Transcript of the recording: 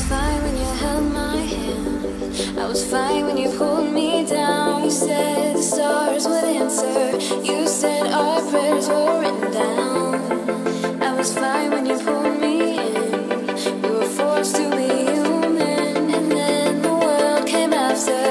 was fine when you held my hand. I was fine when you pulled me down. You said the stars would answer. You said our prayers were written down. I was fine when you pulled me in. We were forced to be human, and then the world came after.